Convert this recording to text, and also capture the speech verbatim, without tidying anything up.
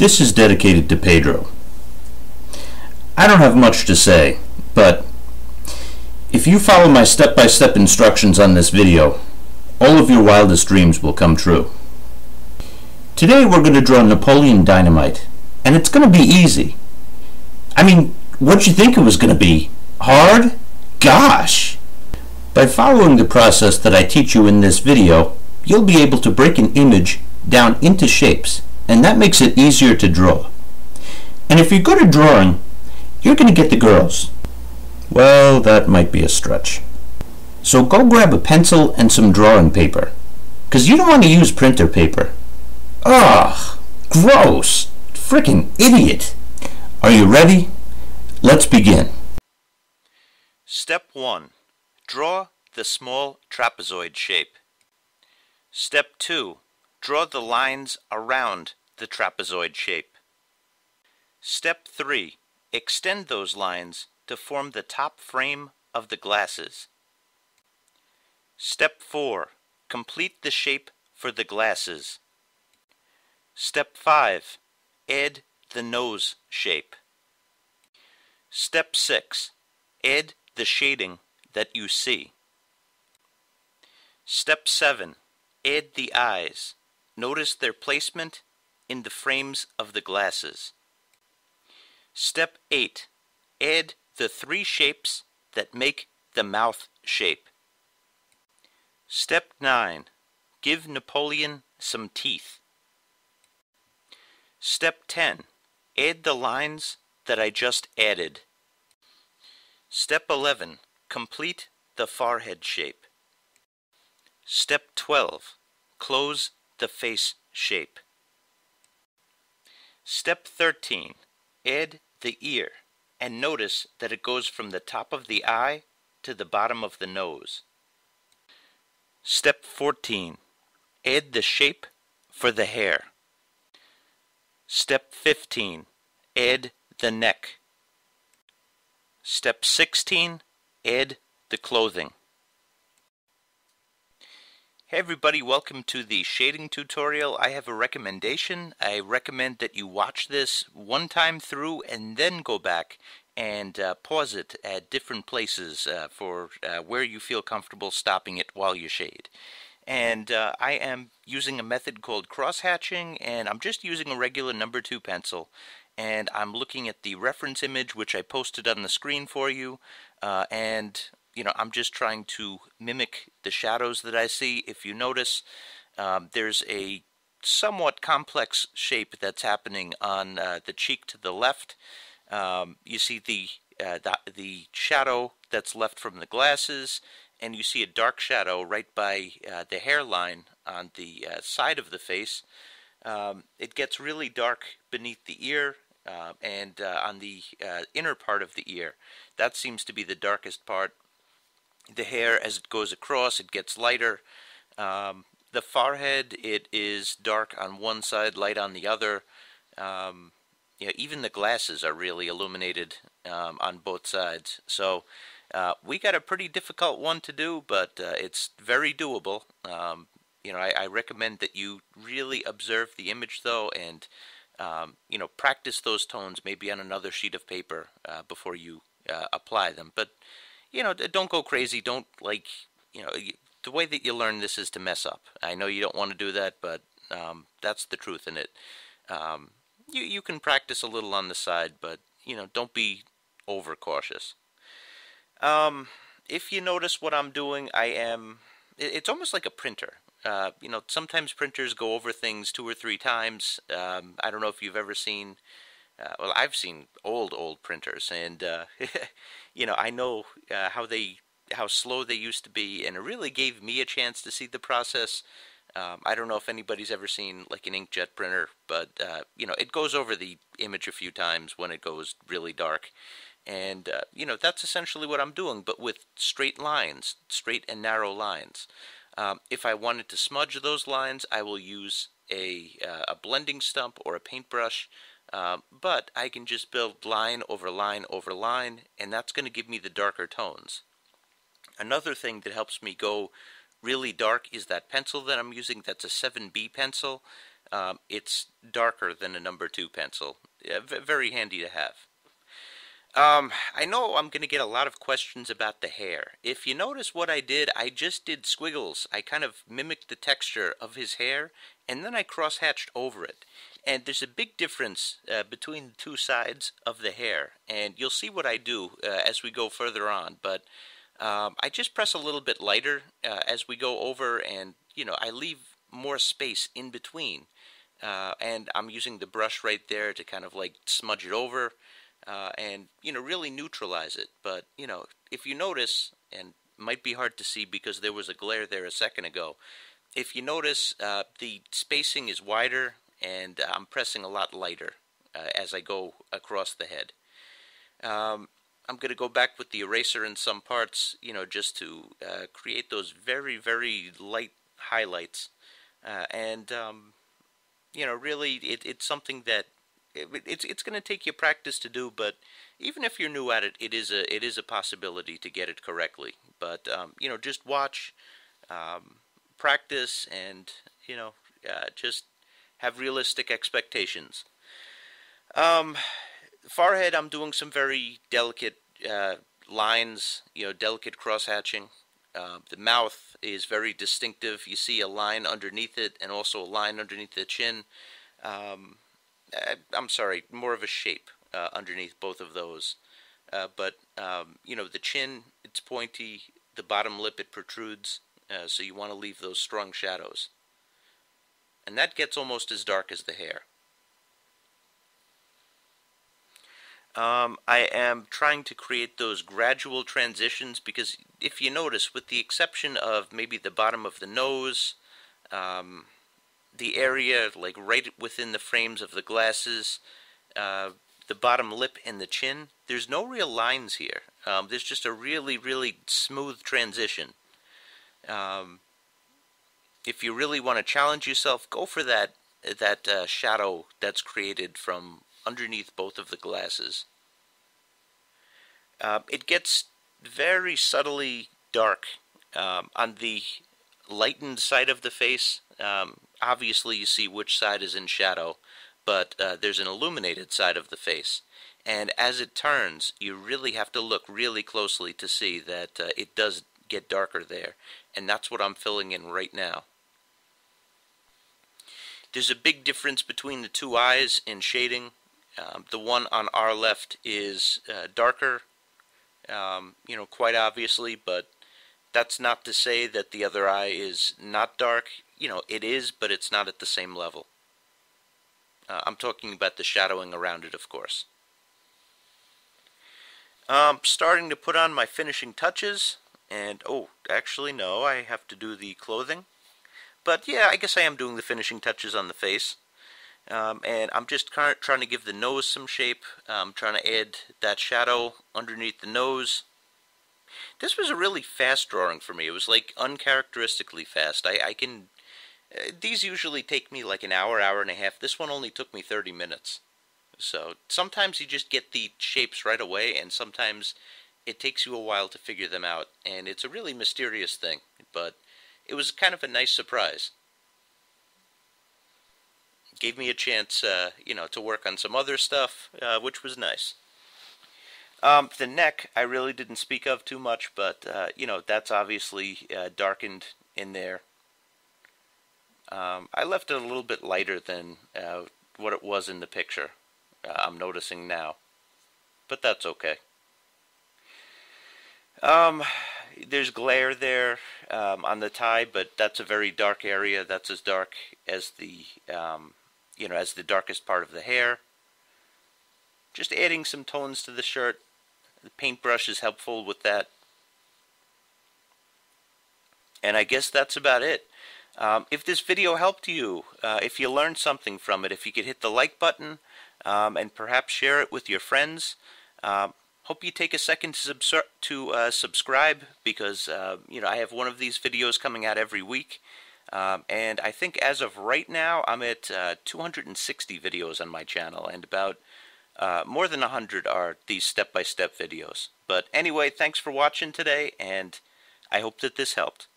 This is dedicated to Pedro. I don't have much to say, but if you follow my step-by-step instructions on this video, all of your wildest dreams will come true. Today we're going to draw Napoleon Dynamite, and it's going to be easy. I mean, what'd you think it was going to be? Hard? Gosh! By following the process that I teach you in this video, you'll be able to break an image down into shapes, and that makes it easier to draw. And if you're good at drawing, you're going to get the girls. Well, that might be a stretch. So go grab a pencil and some drawing paper, because you don't want to use printer paper. Ugh, gross, frickin' idiot. Are you ready? Let's begin. Step one, draw the small trapezoid shape. Step two, draw the lines around the trapezoid shape. Step three, extend those lines to form the top frame of the glasses. Step four. Complete the shape for the glasses. Step five. Add the nose shape. Step six. Add the shading that you see. Step seven. Add the eyes. Notice their placement in the frames of the glasses. Step eight. Add the three shapes that make the mouth shape. Step nine. Give Napoleon some teeth. Step ten. Add the lines that I just added. Step eleven. Complete the forehead shape. Step twelve. Close the face shape. Step thirteen. Add the ear. And notice that it goes from the top of the eye to the bottom of the nose. Step fourteen. Add the shape for the hair. Step fifteen. Add the neck. Step sixteen. Add the clothing. Hey everybody, welcome to the shading tutorial. I have a recommendation. I recommend that you watch this one time through and then go back and uh, pause it at different places uh, for uh, where you feel comfortable stopping it while you shade. And uh, I am using a method called crosshatching, and I'm just using a regular number two pencil. And I'm looking at the reference image which I posted on the screen for you, uh, and you know, I'm just trying to mimic the shadows that I see. If you notice, um, there's a somewhat complex shape that's happening on uh, the cheek to the left. Um, you see the, uh, the, the shadow that's left from the glasses, and you see a dark shadow right by uh, the hairline on the uh, side of the face. Um, it gets really dark beneath the ear. Uh, and uh, on the uh, inner part of the ear, that seems to be the darkest part. The hair, as it goes across, it gets lighter. Um, the forehead, it is dark on one side, light on the other. Um, you know, even the glasses are really illuminated um, on both sides. So uh, we got a pretty difficult one to do, but uh, it's very doable. Um, you know, I, I recommend that you really observe the image, though, and um, you know, practice those tones maybe on another sheet of paper uh, before you uh, apply them. But you know, don't go crazy. Don't, like, you know, the way that you learn this is to mess up. I know you don't want to do that, but um, that's the truth in it. Um, you, you can practice a little on the side, but, you know, don't be overcautious. Um, if you notice what I'm doing, I am, it's almost like a printer. Uh, you know, sometimes printers go over things two or three times. Um, I don't know if you've ever seen... Uh, well, I've seen old, old printers, and, uh, you know, I know uh, how they, how slow they used to be, and it really gave me a chance to see the process. Um, I don't know if anybody's ever seen, like, an inkjet printer, but, uh, you know, it goes over the image a few times when it goes really dark, and, uh, you know, that's essentially what I'm doing, but with straight lines, straight and narrow lines. Um, if I wanted to smudge those lines, I will use a, uh, a blending stump or a paintbrush. Uh, but I can just build line over line over line, and that's going to give me the darker tones. Another thing that helps me go really dark is that pencil that I'm using. That's a seven B pencil. Um, it's darker than a number two pencil. Yeah, v very handy to have. Um, I know I'm going to get a lot of questions about the hair. If you notice what I did, I just did squiggles. I kind of mimicked the texture of his hair, and then I cross-hatched over it. And there's a big difference uh, between the two sides of the hair. And you'll see what I do uh, as we go further on. But um, I just press a little bit lighter uh, as we go over, and, you know, I leave more space in between. Uh, and I'm using the brush right there to kind of, like, smudge it over. Uh, and, you know, really neutralize it. But, you know, if you notice, and might be hard to see because there was a glare there a second ago, if you notice, uh, the spacing is wider and uh, I'm pressing a lot lighter uh, as I go across the head. Um, I'm going to go back with the eraser in some parts, you know, just to uh, create those very, very light highlights. Uh, and, um, you know, really, it, it's something that It, it's it's going to take you practice to do, but even if you're new at it, it is a it is a possibility to get it correctly. But um, you know, just watch, um, practice, and you know, uh, just have realistic expectations. Um, forehead, I'm doing some very delicate uh, lines, you know, delicate cross-hatching. Uh, the mouth is very distinctive. You see a line underneath it, and also a line underneath the chin. Um, I'm sorry, more of a shape uh, underneath both of those. Uh, but, um, you know, the chin, it's pointy. The bottom lip, it protrudes. Uh, so you want to leave those strong shadows. And that gets almost as dark as the hair. Um, I am trying to create those gradual transitions because if you notice, with the exception of maybe the bottom of the nose, um, the area, like right within the frames of the glasses, uh, the bottom lip and the chin, there's no real lines here. Um, there's just a really, really smooth transition. Um, if you really want to challenge yourself, go for that, that uh, shadow that's created from underneath both of the glasses. Uh, it gets very subtly dark um, on the lightened side of the face. Um, obviously you see which side is in shadow, but uh, there's an illuminated side of the face, and as it turns you really have to look really closely to see that uh, it does get darker there, and that's what I'm filling in right now. There's a big difference between the two eyes in shading. Um, the one on our left is uh, darker, um, you know, quite obviously, but that's not to say that the other eye is not dark. You know, it is, but it's not at the same level. Uh, I'm talking about the shadowing around it, of course. Um, starting to put on my finishing touches, and, oh, actually, no, I have to do the clothing. But, yeah, I guess I am doing the finishing touches on the face. Um, and I'm just trying to give the nose some shape. I'm trying to add that shadow underneath the nose. This was a really fast drawing for me. It was, like, uncharacteristically fast. I, I can... Uh, these usually take me like an hour, hour and a half. This one only took me thirty minutes. So sometimes you just get the shapes right away, and sometimes it takes you a while to figure them out. And it's a really mysterious thing, but it was kind of a nice surprise. It gave me a chance, uh, you know, to work on some other stuff, uh, which was nice. Um, the neck, I really didn't speak of too much, but, uh, you know, that's obviously uh, darkened in there. Um, I left it a little bit lighter than uh, what it was in the picture, uh, I'm noticing now, but that's okay. Um, there's glare there um, on the tie, but that's a very dark area. That's as dark as the, um, you know, as the darkest part of the hair. Just adding some tones to the shirt. The paintbrush is helpful with that. And I guess that's about it. Um, if this video helped you, uh, if you learned something from it, if you could hit the like button um, and perhaps share it with your friends. Um, hope you take a second to, subsur to uh, subscribe because uh, you know, I have one of these videos coming out every week. Um, and I think as of right now, I'm at uh, two hundred sixty videos on my channel, and about uh, more than one hundred are these step-by-step videos. But anyway, thanks for watching today, and I hope that this helped.